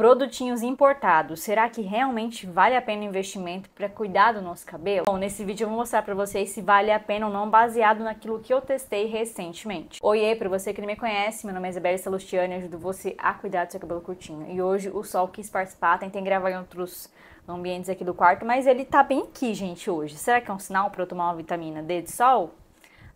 produtinhos importados, será que realmente vale a pena o investimento para cuidar do nosso cabelo? Bom, nesse vídeo eu vou mostrar para vocês se vale a pena ou não baseado naquilo que eu testei recentemente. Oiê, para você que não me conhece, meu nome é Isabela Salustiano e ajudo você a cuidar do seu cabelo curtinho. E hoje o sol quis participar, tentei gravar em outros ambientes aqui do quarto, mas ele tá bem aqui, gente, hoje. Será que é um sinal para eu tomar uma vitamina D de sol?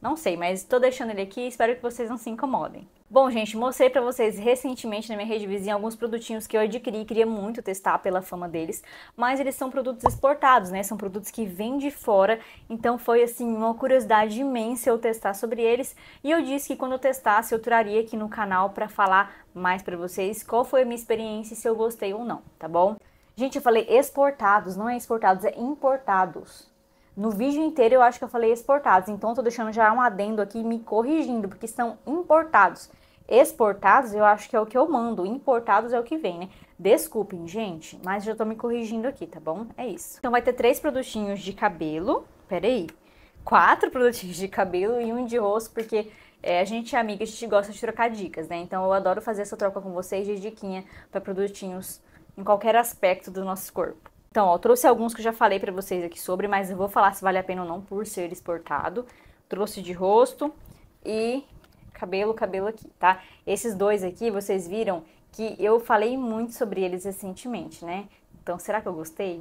Não sei, mas tô deixando ele aqui e espero que vocês não se incomodem. Bom, gente, mostrei pra vocês recentemente na minha rede vizinha alguns produtinhos que eu adquiri e queria muito testar pela fama deles, mas eles são produtos exportados, né? São produtos que vêm de fora, então foi, assim, uma curiosidade imensa eu testar sobre eles. E eu disse que quando eu testasse, eu traria aqui no canal pra falar mais pra vocês qual foi a minha experiência e se eu gostei ou não, tá bom? Gente, eu falei exportados, não é exportados, é importados. No vídeo inteiro eu acho que eu falei exportados, então tô deixando já um adendo aqui me corrigindo, porque são importados. Exportados eu acho que é o que eu mando, importados é o que vem, né? Desculpem, gente, mas já tô me corrigindo aqui, tá bom? É isso. Então vai ter 3 produtinhos de cabelo, peraí, 4 produtinhos de cabelo e um de rosto, porque a gente é amiga, a gente gosta de trocar dicas, né? Então eu adoro fazer essa troca com vocês de diquinha pra produtinhos em qualquer aspecto do nosso corpo. Então, ó, trouxe alguns que eu já falei pra vocês aqui sobre, mas eu vou falar se vale a pena ou não por ser exportado. Trouxe de rosto e cabelo aqui, tá? Esses 2 aqui, vocês viram que eu falei muito sobre eles recentemente, né? Então, será que eu gostei?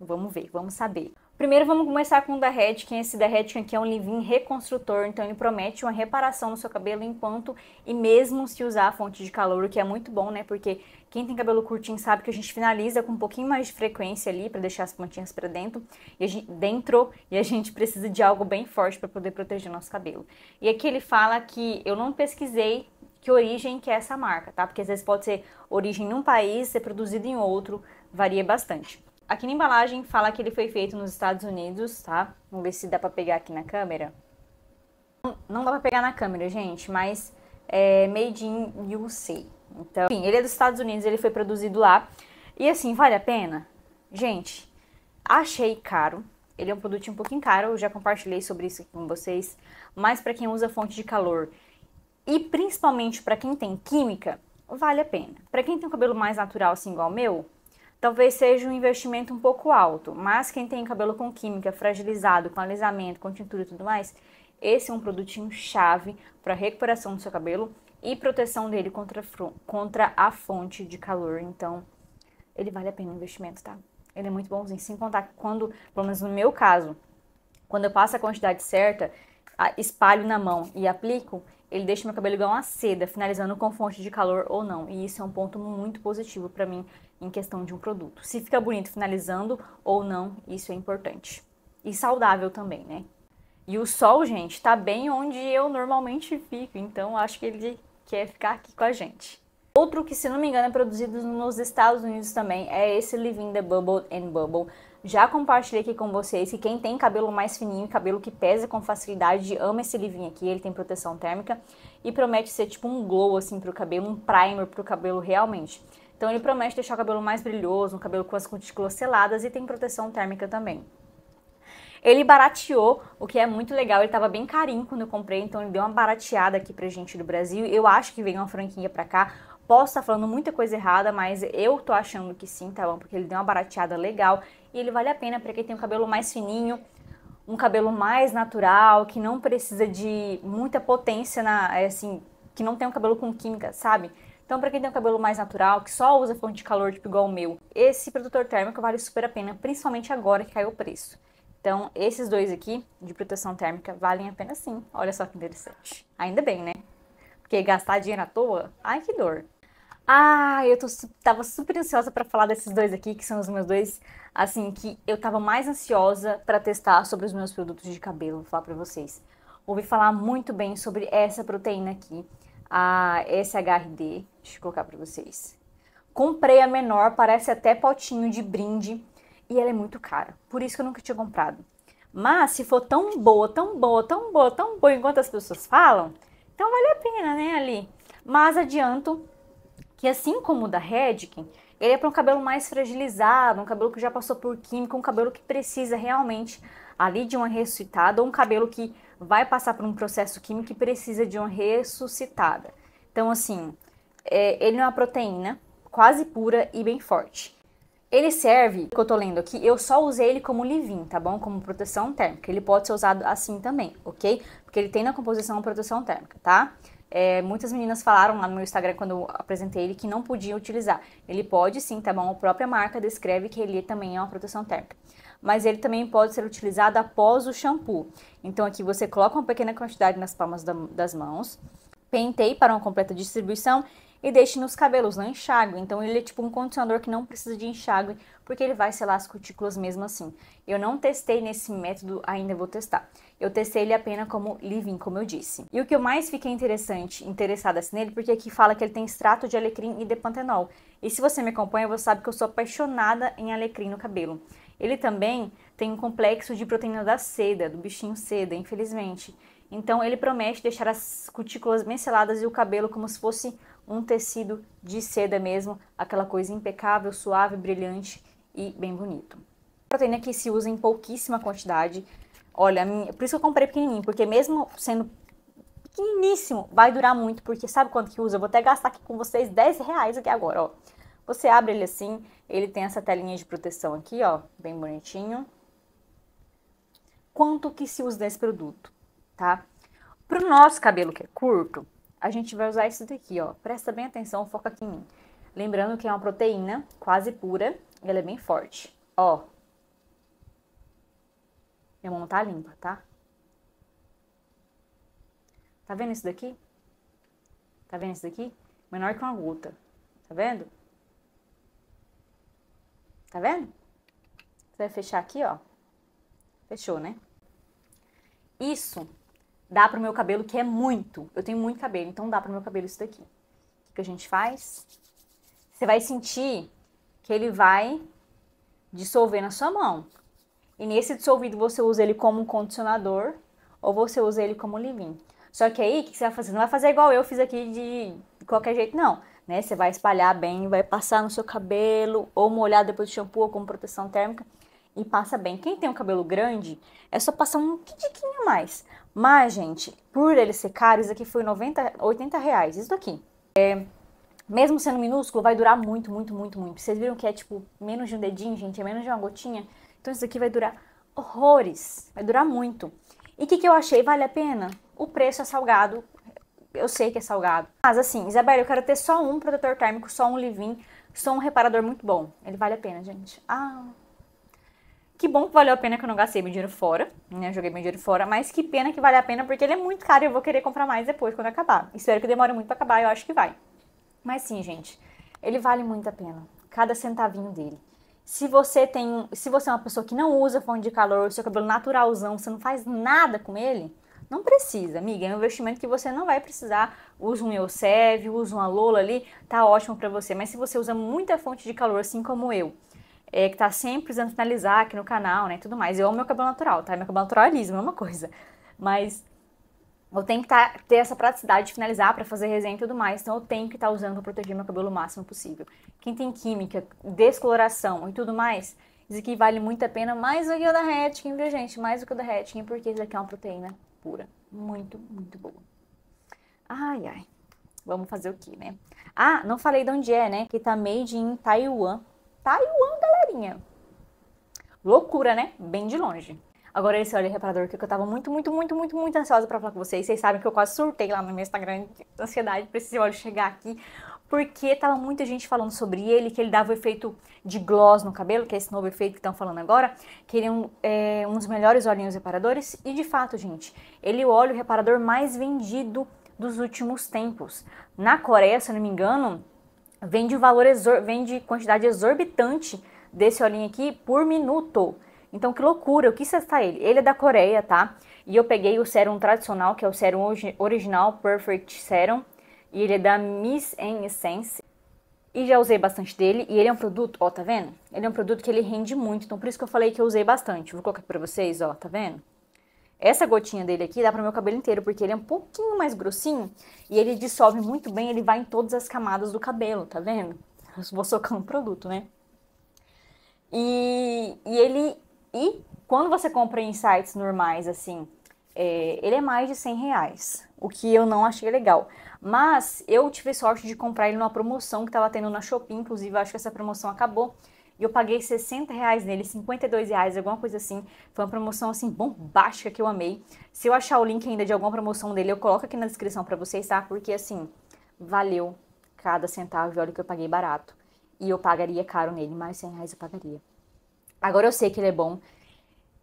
Vamos ver, vamos saber. Primeiro, vamos começar com o da Redken. Esse da Redken aqui é um leave-in reconstrutor, então ele promete uma reparação no seu cabelo enquanto e mesmo se usar a fonte de calor, o que é muito bom, né? Porque quem tem cabelo curtinho sabe que a gente finaliza com um pouquinho mais de frequência ali para deixar as pontinhas para dentro e a gente precisa de algo bem forte para poder proteger nosso cabelo. E aqui ele fala que eu não pesquisei que origem que é essa marca, tá? Porque às vezes pode ser origem num país, ser produzido em outro, varia bastante. Aqui na embalagem fala que ele foi feito nos Estados Unidos, tá? Vamos ver se dá pra pegar aqui na câmera. Não dá pra pegar na câmera, gente, mas é made in USA. Então, enfim, ele é dos Estados Unidos, ele foi produzido lá. E assim, vale a pena? Gente, achei caro. Ele é um produto um pouquinho caro, eu já compartilhei sobre isso aqui com vocês. Mas pra quem usa fonte de calor e principalmente pra quem tem química, vale a pena. Pra quem tem um cabelo mais natural, assim, igual o meu, talvez seja um investimento um pouco alto, mas quem tem cabelo com química, fragilizado, com alisamento, com tintura e tudo mais, esse é um produtinho chave para recuperação do seu cabelo e proteção dele contra a fonte de calor. Então, ele vale a pena o investimento, tá? Ele é muito bonzinho, sem contar que quando, pelo menos no meu caso, quando eu passo a quantidade certa, espalho na mão e aplico, ele deixa meu cabelo igual uma seda, finalizando com fonte de calor ou não. E isso é um ponto muito positivo pra mim em questão de um produto. Se fica bonito finalizando ou não, isso é importante. E saudável também, né? E o sol, gente, tá bem onde eu normalmente fico. Então, acho que ele quer ficar aqui com a gente. Outro que, se não me engano, é produzido nos Estados Unidos também é esse leave-in da Bumble and Bumble. Já compartilhei aqui com vocês que quem tem cabelo mais fininho, cabelo que pesa com facilidade, ama esse leave-in aqui, ele tem proteção térmica e promete ser tipo um glow assim pro cabelo, um primer pro cabelo realmente. Então ele promete deixar o cabelo mais brilhoso, um cabelo com as cutículas seladas e tem proteção térmica também. Ele barateou, o que é muito legal, ele tava bem carinho quando eu comprei, então ele deu uma barateada aqui pra gente do Brasil, eu acho que veio uma franquinha pra cá. Posso estar falando muita coisa errada, mas eu tô achando que sim, tá bom? Porque ele deu uma barateada legal e ele vale a pena pra quem tem um cabelo mais fininho, um cabelo mais natural, que não precisa de muita potência, assim, que não tem um cabelo com química, sabe? Então pra quem tem um cabelo mais natural, que só usa fonte de calor tipo igual o meu, esse protetor térmico vale super a pena, principalmente agora que caiu o preço. Então esses 2 aqui, de proteção térmica, valem a pena sim. Olha só que interessante. Ainda bem, né? Porque gastar dinheiro à toa, ai que dor. Ah, eu tava super ansiosa pra falar desses 2 aqui, que são os meus 2, assim, que eu tava mais ansiosa pra testar sobre os meus produtos de cabelo, vou falar pra vocês. Ouvi falar muito bem sobre essa proteína aqui, a SHRD, deixa eu colocar pra vocês. Comprei a menor, parece até potinho de brinde, e ela é muito cara, por isso que eu nunca tinha comprado. Mas se for tão boa, tão boa, tão boa, tão boa, enquanto as pessoas falam, então vale a pena, né, ali. Mas adianto que assim como o da Redken, ele é para um cabelo mais fragilizado, um cabelo que já passou por química, um cabelo que precisa realmente ali de uma ressuscitada, ou um cabelo que vai passar por um processo químico e precisa de uma ressuscitada. Então assim, ele não é uma proteína, quase pura e bem forte. Ele serve, que eu tô lendo aqui, eu só usei ele como leave-in, tá bom? Como proteção térmica. Ele pode ser usado assim também, ok? Porque ele tem na composição proteção térmica, tá? É, muitas meninas falaram lá no meu Instagram, quando eu apresentei ele, que não podia utilizar. Ele pode sim, tá bom? A própria marca descreve que ele também é uma proteção térmica. Mas ele também pode ser utilizado após o shampoo. Então aqui você coloca uma pequena quantidade nas palmas das mãos, penteie para uma completa distribuição e deixe nos cabelos, não enxague. Então ele é tipo um condicionador que não precisa de enxague, porque ele vai selar as cutículas mesmo assim. Eu não testei nesse método, ainda vou testar. Eu testei ele apenas como leave-in, como eu disse. E o que eu mais fiquei interessada assim nele, porque aqui fala que ele tem extrato de alecrim e depantenol. E se você me acompanha, você sabe que eu sou apaixonada em alecrim no cabelo. Ele também tem um complexo de proteína da seda, do bichinho seda, infelizmente. Então ele promete deixar as cutículas bem seladas e o cabelo como se fosse um tecido de seda mesmo, aquela coisa impecável, suave, brilhante e bem bonito. A proteína que se usa em pouquíssima quantidade. Olha, por isso que eu comprei pequenininho, porque mesmo sendo pequeniníssimo, vai durar muito, porque sabe quanto que usa? Eu vou até gastar aqui com vocês R$10 aqui agora, ó. Você abre ele assim, ele tem essa telinha de proteção aqui, ó, bem bonitinho. Quanto que se usa desse produto, tá? Pro nosso cabelo que é curto, a gente vai usar isso daqui, ó. Presta bem atenção, foca aqui em mim. Lembrando que é uma proteína quase pura, ela é bem forte, ó. Minha mão tá limpa, tá? Tá vendo isso daqui? Tá vendo isso daqui? Menor que uma gota, tá vendo? Tá vendo? Você vai fechar aqui, ó. Fechou, né? Isso dá pro meu cabelo, que é muito. Eu tenho muito cabelo, então dá pro meu cabelo isso daqui. O que a gente faz? Você vai sentir que ele vai dissolver na sua mão. E nesse dissolvido você usa ele como um condicionador ou você usa ele como leave-in. Só que aí, o que você vai fazer? Não vai fazer igual eu fiz aqui de qualquer jeito, não. Né? Você vai espalhar bem, vai passar no seu cabelo, ou molhar depois do shampoo, ou com proteção térmica, e passa bem. Quem tem um cabelo grande, é só passar um tiquinho a mais. Mas, gente, por ele ser caro, isso aqui foi R$80, isso daqui. É, mesmo sendo minúsculo, vai durar muito, muito, muito, muito. Vocês viram que é, tipo, menos de um dedinho, gente, é menos de uma gotinha. Então isso daqui vai durar horrores, vai durar muito. E o que eu achei? Vale a pena? O preço é salgado. Eu sei que é salgado. Mas assim, Isabela, eu quero ter só um protetor térmico, só um leave-in, só um reparador muito bom. Ele vale a pena, gente. Ah, que bom que valeu a pena, que eu não gastei meu dinheiro fora, né? Eu joguei meu dinheiro fora, mas que pena que vale a pena, porque ele é muito caro e eu vou querer comprar mais depois, quando acabar. Espero que demore muito pra acabar, eu acho que vai. Mas sim, gente, ele vale muito a pena. Cada centavinho dele. Se você é uma pessoa que não usa fonte de calor, seu cabelo naturalzão, você não faz nada com ele... Não precisa, amiga, é um investimento que você não vai precisar. Usa um Elseve, usa uma Lola ali, tá ótimo pra você. Mas se você usa muita fonte de calor, assim como eu, que tá sempre precisando finalizar aqui no canal, né, tudo mais. Eu amo meu cabelo natural, tá? Meu cabelo natural é liso, é uma coisa. Mas eu tenho que ter essa praticidade de finalizar pra fazer resenha e tudo mais. Então eu tenho que estar usando pra proteger meu cabelo o máximo possível. Quem tem química, descoloração e tudo mais... Isso aqui vale muito a pena, mais do que o da Redken, viu, gente? Mais do que o da Redken, porque isso aqui é uma proteína pura. Muito, muito boa. Ai, ai. Vamos fazer o quê, né? Ah, não falei de onde é, né? Que tá made in Taiwan. Taiwan, galerinha. Loucura, né? Bem de longe. Agora esse óleo reparador aqui, que eu tava muito ansiosa pra falar com vocês. Vocês sabem que eu quase surtei lá no meu Instagram de ansiedade pra esse óleo chegar aqui. Porque tava muita gente falando sobre ele, que ele dava o efeito de gloss no cabelo, que é esse novo efeito que estão falando agora, que ele é um dos melhores olhinhos reparadores. E de fato, gente, ele é o óleo reparador mais vendido dos últimos tempos. Na Coreia, se eu não me engano, vende quantidade exorbitante desse olhinho aqui por minuto. Então que loucura, eu quis testar ele. Ele é da Coreia, tá? E eu peguei o sérum tradicional, que é o sérum original, Perfect Serum. E ele é da Missha Essence. E já usei bastante dele. E ele é um produto, ó, tá vendo? Ele é um produto que ele rende muito. Então, por isso que eu falei que eu usei bastante. Vou colocar aqui pra vocês, ó, tá vendo? Essa gotinha dele aqui dá pro meu cabelo inteiro, porque ele é um pouquinho mais grossinho. E ele dissolve muito bem, ele vai em todas as camadas do cabelo, tá vendo? Eu vou socando o produto, né? E quando você compra em sites normais, assim... ele é mais de R$100, o que eu não achei legal. Mas eu tive sorte de comprar ele numa promoção que estava tendo na Shopee, inclusive acho que essa promoção acabou. E eu paguei R$60 nele, R$52, alguma coisa assim. Foi uma promoção assim bombástica que eu amei. Se eu achar o link ainda de alguma promoção dele, eu coloco aqui na descrição pra vocês, tá? Porque assim, valeu cada centavo, olha que eu paguei barato. E eu pagaria caro nele, mais R$100 eu pagaria. Agora eu sei que ele é bom.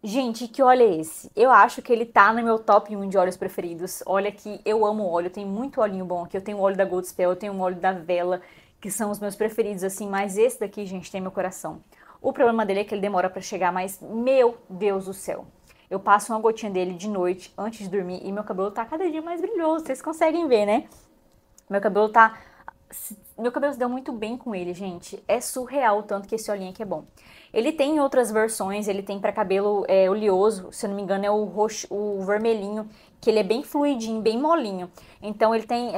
Gente, que óleo é esse? Eu acho que ele tá no meu top 1 de óleos preferidos. Olha que eu amo óleo, tem muito olhinho bom aqui. Eu tenho o óleo da Gold Spell, eu tenho o óleo da Vela, que são os meus preferidos, assim, mas esse daqui, gente, tem meu coração. O problema dele é que ele demora pra chegar, mas, meu Deus do céu, eu passo uma gotinha dele de noite, antes de dormir, e meu cabelo tá cada dia mais brilhoso, vocês conseguem ver, né? Meu cabelo se deu muito bem com ele, gente. É surreal o tanto que esse olhinho aqui é bom. Ele tem outras versões, ele tem pra cabelo oleoso, se eu não me engano é o roxo, o vermelhinho, que ele é bem fluidinho, bem molinho. Então ele tem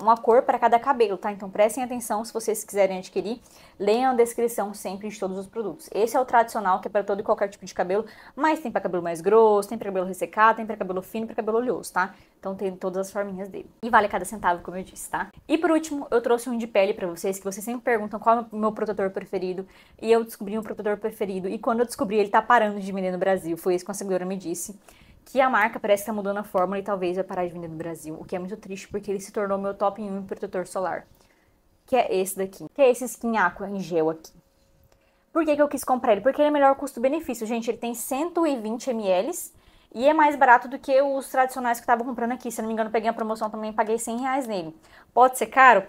uma cor pra cada cabelo, tá? Então prestem atenção se vocês quiserem adquirir. Leiam a descrição sempre de todos os produtos. Esse é o tradicional, que é pra todo e qualquer tipo de cabelo, mas tem pra cabelo mais grosso, tem pra cabelo ressecado, tem pra cabelo fino, pra cabelo oleoso, tá? Então tem todas as forminhas dele. E vale cada centavo, como eu disse, tá? E por último, eu trouxe um de pele pra vocês, que vocês sempre perguntam qual é o meu protetor preferido. E eu descobri um protetor preferido. E quando eu descobri, ele tá parando de vender no Brasil. Foi isso que a seguidora me disse. Que a marca parece que tá mudando a fórmula e talvez vai parar de vender no Brasil. O que é muito triste, porque ele se tornou meu top 1 protetor solar. Que é esse daqui. Que é esse Skin Aqua em gel aqui. Por que que eu quis comprar ele? Porque ele é melhor custo-benefício. Gente, ele tem 120 ml. E é mais barato do que os tradicionais que eu tava comprando aqui. Se eu não me engano, eu peguei a promoção também e paguei R$100 nele. Pode ser caro,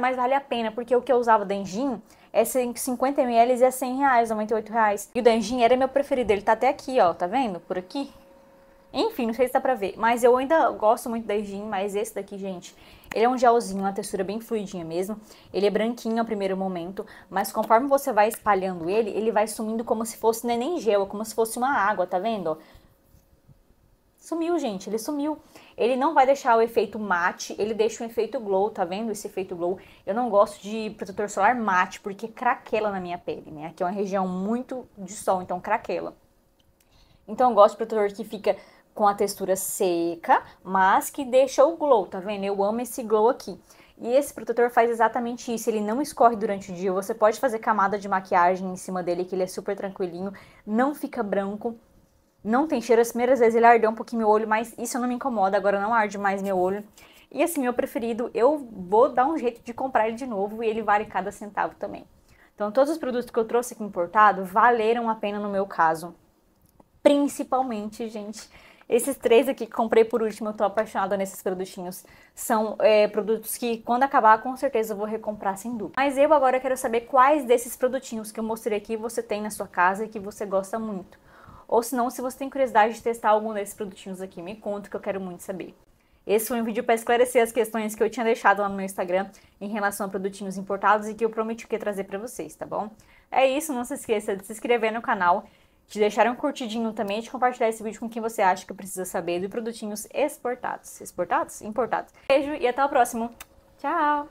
mas vale a pena. Porque o que eu usava da Engin é 50 ml e é R$100, R$98. E o da Engin era meu preferido. Ele tá até aqui, ó. Tá vendo? Por aqui. Enfim, não sei se dá pra ver. Mas eu ainda gosto muito da Higyn, mas esse daqui, gente, ele é um gelzinho, uma textura bem fluidinha mesmo. Ele é branquinho ao primeiro momento, mas conforme você vai espalhando ele, ele vai sumindo como se fosse, não é nem gel, é como se fosse uma água, tá vendo? Sumiu, gente, ele sumiu. Ele não vai deixar o efeito mate, ele deixa o efeito glow, tá vendo? Esse efeito glow. Eu não gosto de protetor solar mate, porque craquela na minha pele, né? Aqui é uma região muito de sol, então craquela. Então eu gosto de protetor que fica com a textura seca, mas que deixa o glow, tá vendo? Eu amo esse glow aqui. E esse protetor faz exatamente isso, ele não escorre durante o dia, você pode fazer camada de maquiagem em cima dele, que ele é super tranquilinho, não fica branco, não tem cheiro. As primeiras vezes ele ardeu um pouquinho meu olho, mas isso não me incomoda, agora não arde mais meu olho. E assim, meu preferido, eu vou dar um jeito de comprar ele de novo e ele vale cada centavo também. Então todos os produtos que eu trouxe aqui importado valeram a pena no meu caso. Principalmente, gente, esses três aqui que comprei por último, eu tô apaixonada nesses produtinhos. São produtos que, quando acabar, com certeza eu vou recomprar sem dúvida. Mas eu agora quero saber quais desses produtinhos que eu mostrei aqui você tem na sua casa e que você gosta muito. Ou se não, se você tem curiosidade de testar algum desses produtinhos aqui, me conta, que eu quero muito saber. Esse foi um vídeo para esclarecer as questões que eu tinha deixado lá no meu Instagram em relação a produtinhos importados e que eu prometi que ia trazer pra vocês, tá bom? É isso, não se esqueça de se inscrever no canal, de deixar um curtidinho também e de compartilhar esse vídeo com quem você acha que precisa saber de produtinhos exportados. Importados? Beijo e até o próximo. Tchau!